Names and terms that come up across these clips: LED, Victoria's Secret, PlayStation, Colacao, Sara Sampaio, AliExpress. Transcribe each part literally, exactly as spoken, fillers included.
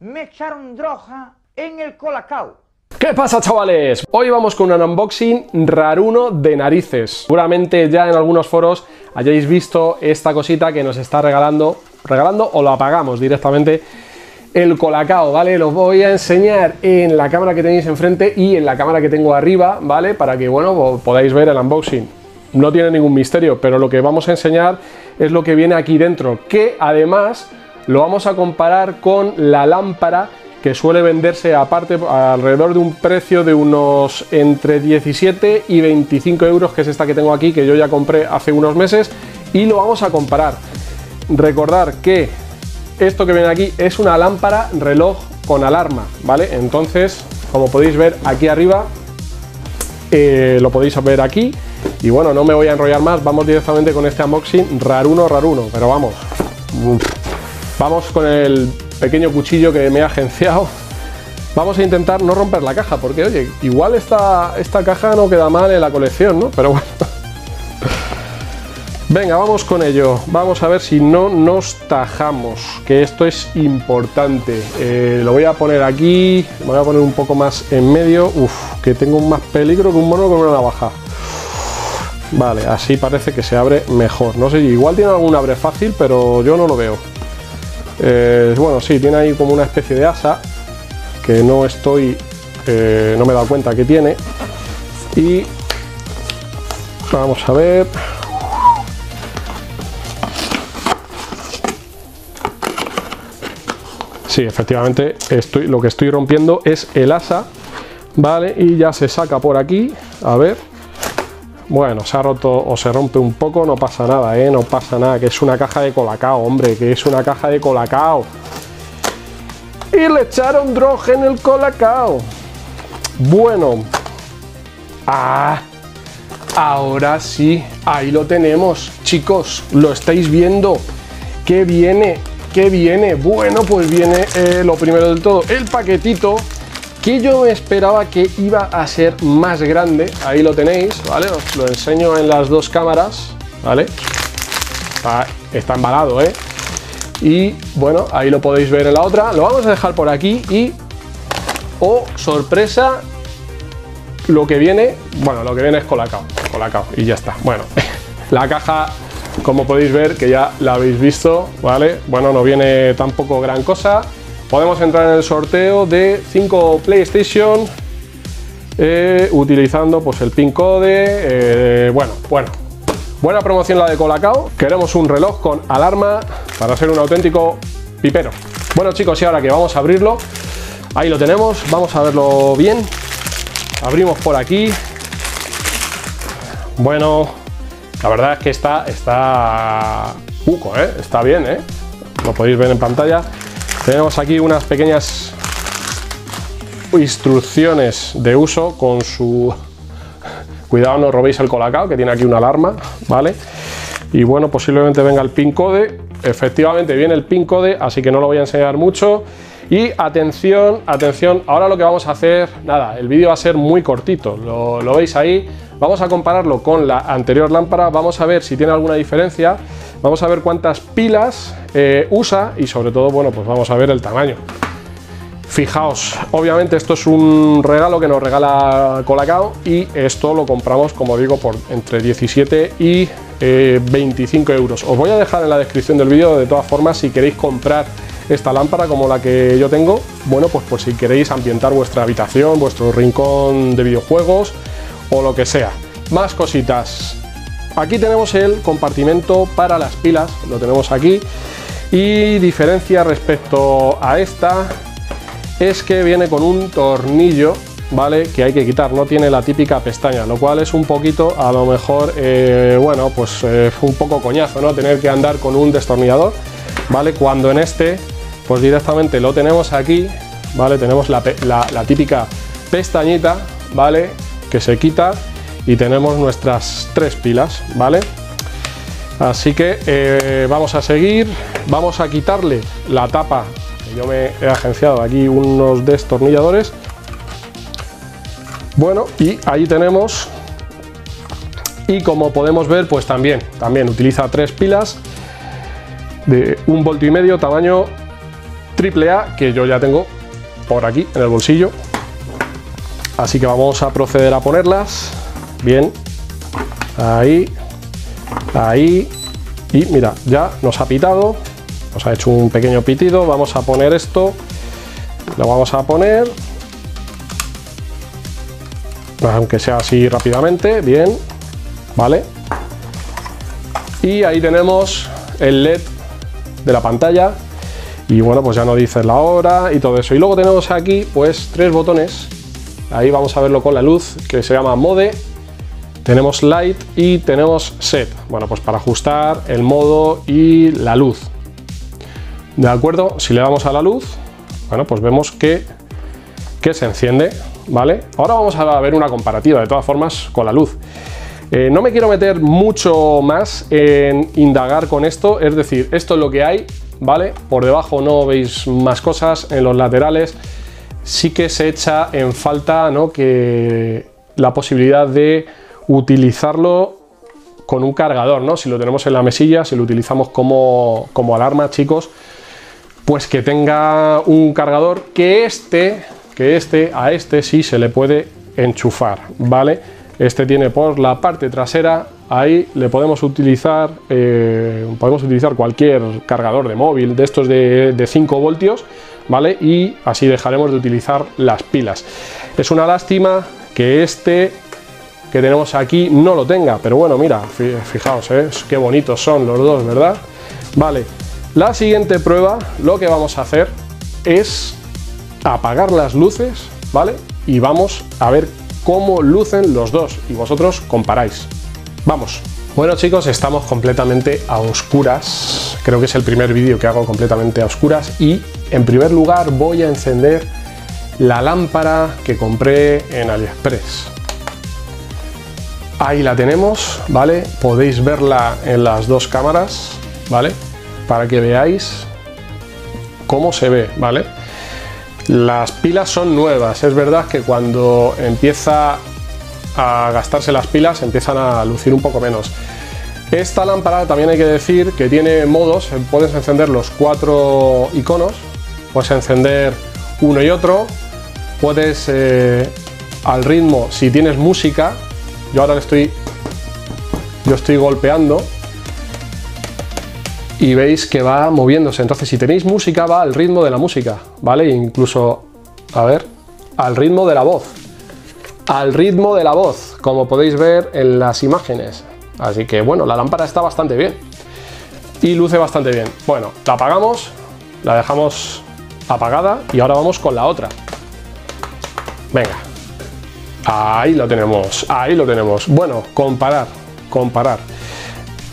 me echaron droga en el Colacao. ¿Qué pasa, chavales? Hoy vamos con un unboxing raruno de narices. Seguramente ya en algunos foros hayáis visto esta cosita que nos está regalando, regalando o la pagamos directamente el Colacao, ¿vale? Los voy a enseñar en la cámara que tenéis enfrente y en la cámara que tengo arriba, ¿vale? Para que, bueno, podáis ver el unboxing. No tiene ningún misterio, pero lo que vamos a enseñar es lo que viene aquí dentro, que además lo vamos a comparar con la lámpara que suele venderse aparte alrededor de un precio de unos entre diecisiete y veinticinco euros, que es esta que tengo aquí, que yo ya compré hace unos meses, y lo vamos a comparar. Recordar que esto que ven aquí es una lámpara reloj con alarma, ¿vale? Entonces, como podéis ver aquí arriba, eh, lo podéis ver aquí, y bueno, no me voy a enrollar más, vamos directamente con este unboxing raruno, raruno, pero vamos. Vamos con el pequeño cuchillo que me ha agenciado. Vamos a intentar no romper la caja, porque oye, igual esta, esta caja no queda mal en la colección, ¿no? Pero bueno. Venga, vamos con ello. Vamos a ver si no nos tajamos, que esto es importante. Eh, lo voy a poner aquí, me voy a poner un poco más en medio. Uf, que tengo más peligro que un mono con una navaja. Vale, así parece que se abre mejor. No sé, igual tiene algún abre fácil, pero yo no lo veo. Eh, bueno, sí, tiene ahí como una especie de asa que no estoy, eh, no me he dado cuenta que tiene. Y vamos a ver. Sí, efectivamente, estoy, lo que estoy rompiendo es el asa, ¿vale? Y ya se saca por aquí, a ver. Bueno, se ha roto o se rompe un poco, no pasa nada, ¿eh? No pasa nada, que es una caja de Colacao, hombre, que es una caja de Colacao. Y le echaron droga en el Colacao. Bueno. Ah, ahora sí, ahí lo tenemos, chicos, lo estáis viendo. ¿Qué viene? ¿Qué viene? Bueno, pues viene eh, lo primero del todo, el paquetito, que yo esperaba que iba a ser más grande. Ahí lo tenéis, ¿vale? Os lo enseño en las dos cámaras, ¿vale? Está, está embalado, ¿eh? Y bueno, ahí lo podéis ver en la otra. Lo vamos a dejar por aquí y... ¡oh, sorpresa! Lo que viene... bueno, lo que viene es Colacao. Colacao, y ya está. Bueno, la caja, como podéis ver, que ya la habéis visto, ¿vale? Bueno, no viene tampoco gran cosa. Podemos entrar en el sorteo de cinco PlayStation eh, utilizando pues el pin code. Eh, bueno, bueno. Buena promoción la de Colacao. Queremos un reloj con alarma para ser un auténtico pipero. Bueno, chicos, y ahora que vamos a abrirlo, ahí lo tenemos. Vamos a verlo bien. Abrimos por aquí. Bueno, la verdad es que está, está cuco, ¿eh? Está bien, ¿eh? Lo podéis ver en pantalla. Tenemos aquí unas pequeñas instrucciones de uso con su... cuidado, no robéis el Colacao, que tiene aquí una alarma, ¿vale? Y bueno, posiblemente venga el pin code. Efectivamente viene el pin code, así que no lo voy a enseñar mucho. Y atención, atención, ahora lo que vamos a hacer, nada, el vídeo va a ser muy cortito, lo, lo veis ahí. Vamos a compararlo con la anterior lámpara, vamos a ver si tiene alguna diferencia, vamos a ver cuántas pilas eh, usa y sobre todo, bueno, pues vamos a ver el tamaño. Fijaos, obviamente esto es un regalo que nos regala Colacao y esto lo compramos, como digo, por entre diecisiete y veinticinco euros. Os voy a dejar en la descripción del vídeo, de todas formas, si queréis comprar esta lámpara como la que yo tengo, bueno, pues por si queréis ambientar vuestra habitación, vuestro rincón de videojuegos o lo que sea. Más cositas. Aquí tenemos el compartimento para las pilas, lo tenemos aquí, y diferencia respecto a esta es que viene con un tornillo, ¿vale? Que hay que quitar, no tiene la típica pestaña, lo cual es un poquito, a lo mejor, eh, bueno, pues eh, un poco coñazo, ¿no? Tener que andar con un destornillador, ¿vale? Cuando en este, pues directamente lo tenemos aquí, ¿vale? Tenemos la, la, la típica pestañita, ¿vale? Que se quita y tenemos nuestras tres pilas, ¿vale? Así que eh, vamos a seguir, vamos a quitarle la tapa. Yo me he agenciado aquí unos destornilladores. Bueno, y ahí tenemos, y como podemos ver, pues también, también utiliza tres pilas de un voltio y medio, tamaño triple A que yo ya tengo por aquí en el bolsillo. Así que vamos a proceder a ponerlas. Bien. Ahí. Ahí. Y mira, ya nos ha pitado. Nos ha hecho un pequeño pitido. Vamos a poner esto. Lo vamos a poner. Aunque sea así rápidamente. Bien. Vale. Y ahí tenemos el L E D de la pantalla. Y bueno, pues ya nos dice la hora y todo eso. Y luego tenemos aquí pues tres botones. Ahí vamos a verlo con la luz, que se llama Mode. Tenemos Light y tenemos Set. Bueno, pues para ajustar el modo y la luz. De acuerdo, si le damos a la luz, bueno, pues vemos que, que se enciende, ¿vale? Ahora vamos a ver una comparativa, de todas formas, con la luz. Eh, no me quiero meter mucho más en indagar con esto, es decir, esto es lo que hay, ¿vale? Por debajo no veis más cosas, en los laterales sí que se echa en falta, ¿no?, que la posibilidad de utilizarlo con un cargador, ¿no? Si lo tenemos en la mesilla, si lo utilizamos como, como alarma, chicos, pues que tenga un cargador, que este, que este, a este sí se le puede enchufar, ¿vale? Este tiene por la parte trasera, ahí le podemos utilizar, eh, podemos utilizar cualquier cargador de móvil de estos de, de cinco voltios, ¿vale? Y así dejaremos de utilizar las pilas. Es una lástima que este que tenemos aquí no lo tenga, pero bueno, mira, fijaos, ¿eh? Qué bonitos son los dos, ¿verdad? Vale, la siguiente prueba, lo que vamos a hacer es apagar las luces, ¿vale? Y vamos a ver cómo lucen los dos y vosotros comparáis. Vamos. Bueno, chicos, estamos completamente a oscuras. Creo que es el primer vídeo que hago completamente a oscuras y en primer lugar voy a encender la lámpara que compré en AliExpress. Ahí la tenemos, ¿vale? Podéis verla en las dos cámaras, ¿vale? Para que veáis cómo se ve, ¿vale? Las pilas son nuevas, es verdad que cuando empieza a gastarse las pilas empiezan a lucir un poco menos. Esta lámpara también hay que decir que tiene modos, puedes encender los cuatro iconos, puedes encender uno y otro, puedes eh, al ritmo, si tienes música, yo ahora le estoy, yo estoy golpeando y veis que va moviéndose. Entonces, si tenéis música, va al ritmo de la música, ¿vale? Incluso, a ver, al ritmo de la voz. Al ritmo de la voz, como podéis ver en las imágenes. Así que, bueno, la lámpara está bastante bien. Y luce bastante bien. Bueno, la apagamos, la dejamos apagada y ahora vamos con la otra. Venga. Ahí lo tenemos, ahí lo tenemos. Bueno, comparar, comparar.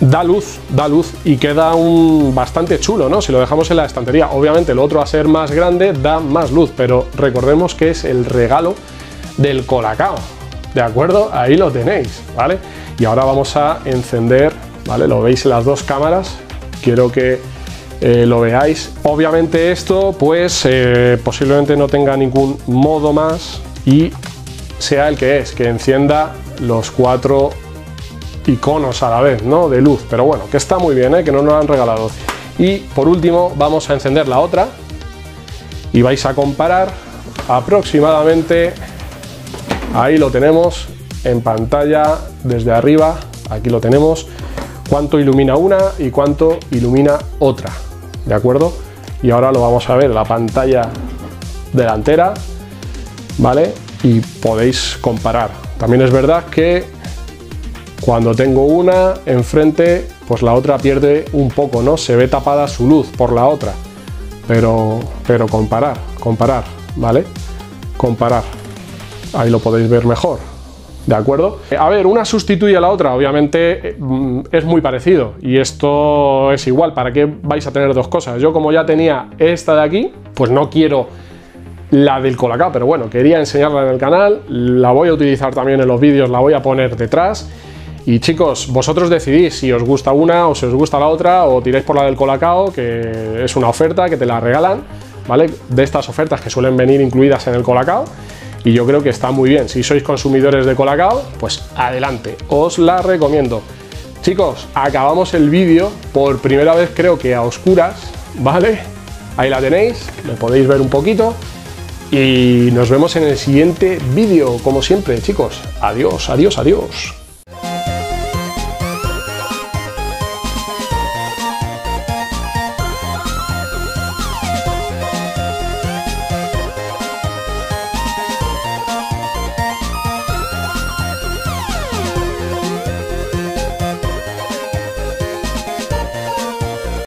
Da luz, da luz y queda un bastante chulo, ¿no? Si lo dejamos en la estantería, obviamente lo otro a ser más grande da más luz, pero recordemos que es el regalo del Colacao, ¿de acuerdo? Ahí lo tenéis, ¿vale? Y ahora vamos a encender, ¿vale? Lo veis en las dos cámaras, quiero que eh, lo veáis. Obviamente esto, pues, eh, posiblemente no tenga ningún modo más y sea el que es, que encienda los cuatro iconos a la vez, ¿no?, de luz, pero bueno, que está muy bien, ¿eh?, que no nos lo han regalado. Y por último vamos a encender la otra y vais a comparar aproximadamente. Ahí lo tenemos en pantalla desde arriba, aquí lo tenemos, cuánto ilumina una y cuánto ilumina otra, ¿de acuerdo? Y ahora lo vamos a ver en la pantalla delantera, ¿vale? Y podéis comparar. También es verdad que cuando tengo una enfrente, pues la otra pierde un poco, ¿no? Se ve tapada su luz por la otra. Pero, pero comparar, comparar, ¿vale? Comparar. Ahí lo podéis ver mejor, ¿de acuerdo? A ver, una sustituye a la otra, obviamente es muy parecido. Y esto es igual, ¿para qué vais a tener dos cosas? Yo como ya tenía esta de aquí, pues no quiero la del Colacao, pero bueno, quería enseñarla en el canal, la voy a utilizar también en los vídeos, la voy a poner detrás. Y chicos, vosotros decidís si os gusta una o si os gusta la otra o tiráis por la del Colacao, que es una oferta que te la regalan, ¿vale? De estas ofertas que suelen venir incluidas en el Colacao y yo creo que está muy bien. Si sois consumidores de Colacao, pues adelante, os la recomiendo. Chicos, acabamos el vídeo por primera vez creo que a oscuras, ¿vale? Ahí la tenéis, me podéis ver un poquito y nos vemos en el siguiente vídeo, como siempre, chicos. Adiós, adiós, adiós.